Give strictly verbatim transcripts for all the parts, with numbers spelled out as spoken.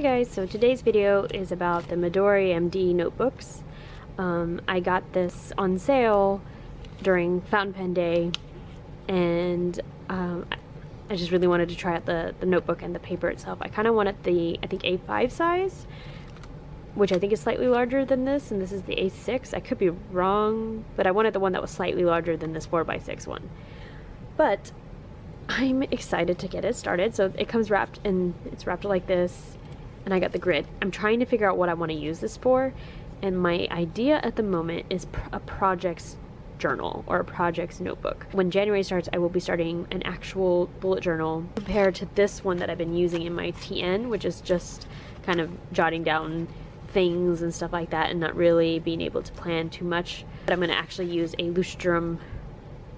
Hey guys, so today's video is about the Midori M D notebooks. Um, I got this on sale during fountain pen day, and um, I just really wanted to try out the, the notebook and the paper itself. I kind of wanted the, I think, A five size, which I think is slightly larger than this, and this is the A six. I could be wrong, but I wanted the one that was slightly larger than this four by six one. But I'm excited to get it started. So it comes wrapped, and it's wrapped like this. And I got the grid. I'm trying to figure out what I want to use this for, and my idea at the moment is pr a project's journal or a project's notebook. When January starts, I will be starting an actual bullet journal compared to this one that I've been using in my T N, which is just kind of jotting down things and stuff like that and not really being able to plan too much. But I'm going to actually use a Leuchtturm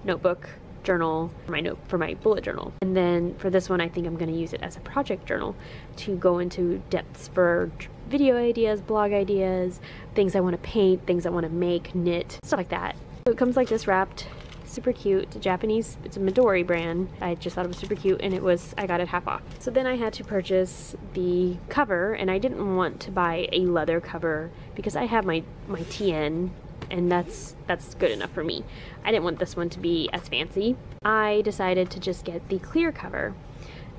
notebook journal for my note for my bullet journal, and then for this one I think I'm going to use it as a project journal to go into depths for video ideas, blog ideas, things I want to paint, things I want to make, knit, stuff like that. So it comes like this, wrapped, super cute. It's a Japanese, it's a Midori brand. I just thought it was super cute, and it was, I got it half off. So then I had to purchase the cover, and I didn't want to buy a leather cover because I have my my T N, and that's that's good enough for me. I didn't want this one to be as fancy. I decided to just get the clear cover,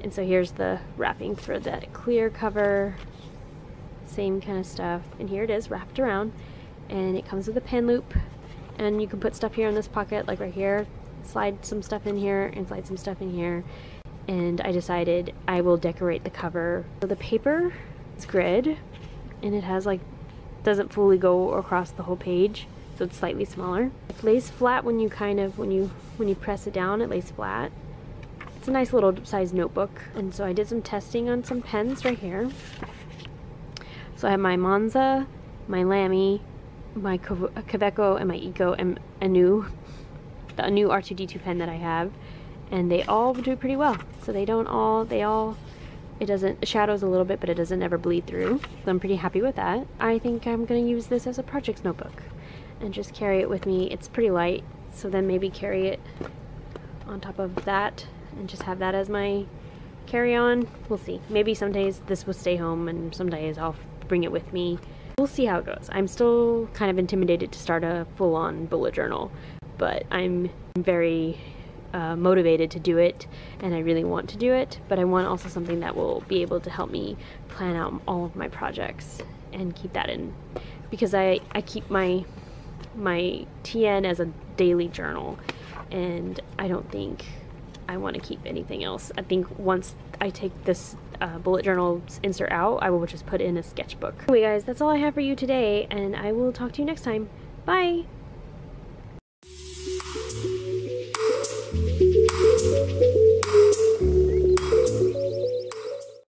and so here's the wrapping for that clear cover, same kind of stuff, and here it is wrapped around, and it comes with a pen loop, and you can put stuff here in this pocket, like right here, slide some stuff in here and slide some stuff in here. And I decided I will decorate the cover. So the paper is grid, and it has like, doesn't fully go across the whole page, so it's slightly smaller. It lays flat when you kind of when you when you press it down. It lays flat. It's a nice little size notebook. And so I did some testing on some pens right here. So I have my Monza, my Lamy, my Koveco, and my Eco, and a new the new R two D two pen that I have, and they all do pretty well. So they don't all they all. It doesn't, it shadows a little bit, but it doesn't ever bleed through. So I'm pretty happy with that. I think I'm going to use this as a project's notebook and just carry it with me. It's pretty light, so then maybe carry it on top of that and just have that as my carry-on. We'll see. Maybe some days this will stay home, and some days I'll bring it with me. We'll see how it goes. I'm still kind of intimidated to start a full-on bullet journal, but I'm very Uh, motivated to do it, and I really want to do it, but I want also something that will be able to help me plan out all of my projects and keep that in, because I, I keep my my T N as a daily journal, and I don't think I want to keep anything else. I think once I take this uh, bullet journal insert out, I will just put in a sketchbook. Anyway guys, that's all I have for you today, and I will talk to you next time. Bye!